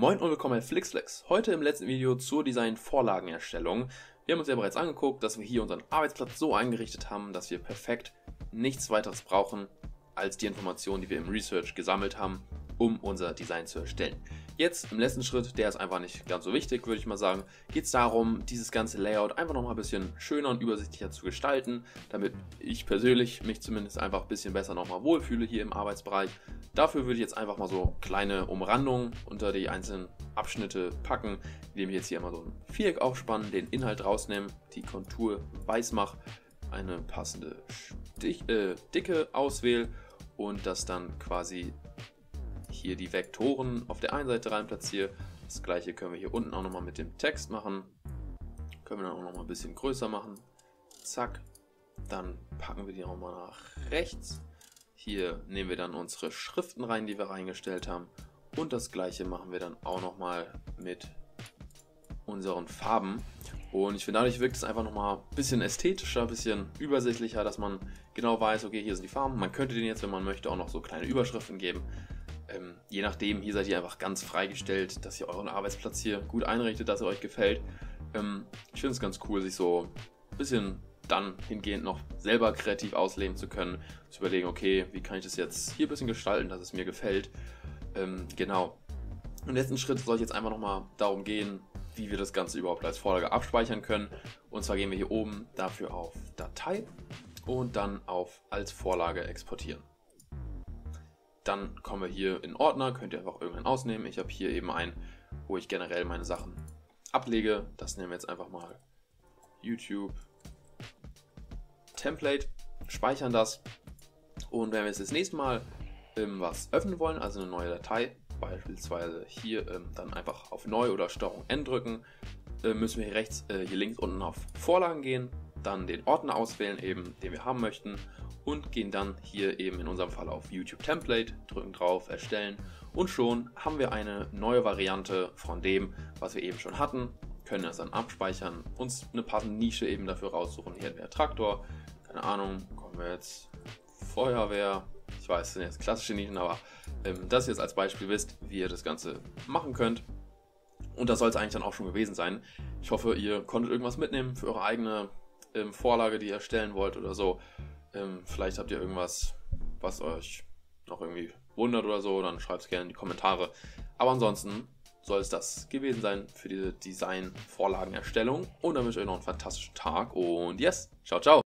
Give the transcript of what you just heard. Moin und willkommen bei FlixFlex. Heute im letzten Video zur Design-Vorlagenerstellung. Wir haben uns ja bereits angeguckt, dass wir hier unseren Arbeitsplatz so eingerichtet haben, dass wir perfekt nichts weiteres brauchen als die Informationen, die wir im Research gesammelt haben, um unser Design zu erstellen. Jetzt im letzten Schritt, der ist einfach nicht ganz so wichtig, würde ich mal sagen, geht es darum, dieses ganze Layout einfach nochmal ein bisschen schöner und übersichtlicher zu gestalten, damit ich persönlich mich zumindest einfach ein bisschen besser nochmal wohlfühle hier im Arbeitsbereich. Dafür würde ich jetzt einfach mal so kleine Umrandungen unter die einzelnen Abschnitte packen, indem ich jetzt hier immer so ein Viereck aufspannen, den Inhalt rausnehmen, die Kontur weiß mache, eine passende Dicke auswähle und das dann quasi hier die Vektoren auf der einen Seite rein platziere. Das gleiche können wir hier unten auch nochmal mit dem Text machen. Können wir dann auch nochmal ein bisschen größer machen. Zack. Dann packen wir die nochmal nach rechts. Hier nehmen wir dann unsere Schriften rein, die wir reingestellt haben. Und das gleiche machen wir dann auch nochmal mit unseren Farben. Und ich finde, dadurch wirkt es einfach nochmal ein bisschen ästhetischer, ein bisschen übersichtlicher, dass man genau weiß, okay, hier sind die Farben. Man könnte denen jetzt, wenn man möchte, auch noch so kleine Überschriften geben. Je nachdem, hier seid ihr einfach ganz freigestellt, dass ihr euren Arbeitsplatz hier gut einrichtet, dass er euch gefällt. Ich finde es ganz cool, sich so ein bisschen dann hingehend noch selber kreativ ausleben zu können, zu überlegen, okay, wie kann ich das jetzt hier ein bisschen gestalten, dass es mir gefällt. Genau. Im letzten Schritt soll ich jetzt einfach nochmal darum gehen, wie wir das Ganze überhaupt als Vorlage abspeichern können. Und zwar gehen wir hier oben dafür auf Datei und dann auf als Vorlage exportieren. Dann kommen wir hier in Ordner, könnt ihr einfach irgendeinen ausnehmen. Ich habe hier eben einen, wo ich generell meine Sachen ablege. Das nehmen wir jetzt einfach mal YouTube Template, speichern das. Und wenn wir jetzt das nächste Mal was öffnen wollen, also eine neue Datei, beispielsweise hier dann einfach auf Neu oder Steuerung N drücken, müssen wir hier rechts, hier links unten auf Vorlagen gehen, dann den Ordner auswählen, eben den wir haben möchten, und gehen dann hier eben in unserem Fall auf YouTube Template, drücken drauf, erstellen, und schon haben wir eine neue Variante von dem, was wir eben schon hatten, können das dann abspeichern, uns eine passende Nische eben dafür raussuchen. Hier hatten wir Traktor, keine Ahnung, kommen wir jetzt Feuerwehr, ich weiß, das sind jetzt klassische Nischen, aber dass ihr jetzt als Beispiel wisst, wie ihr das Ganze machen könnt. Und das soll es eigentlich dann auch schon gewesen sein. Ich hoffe, ihr konntet irgendwas mitnehmen für eure eigene Vorlage, die ihr erstellen wollt oder so. Vielleicht habt ihr irgendwas, was euch noch irgendwie wundert oder so, dann schreibt es gerne in die Kommentare. Aber ansonsten soll es das gewesen sein für diese Design-Vorlagenerstellung. Und dann wünsche ich euch noch einen fantastischen Tag und yes, ciao, ciao!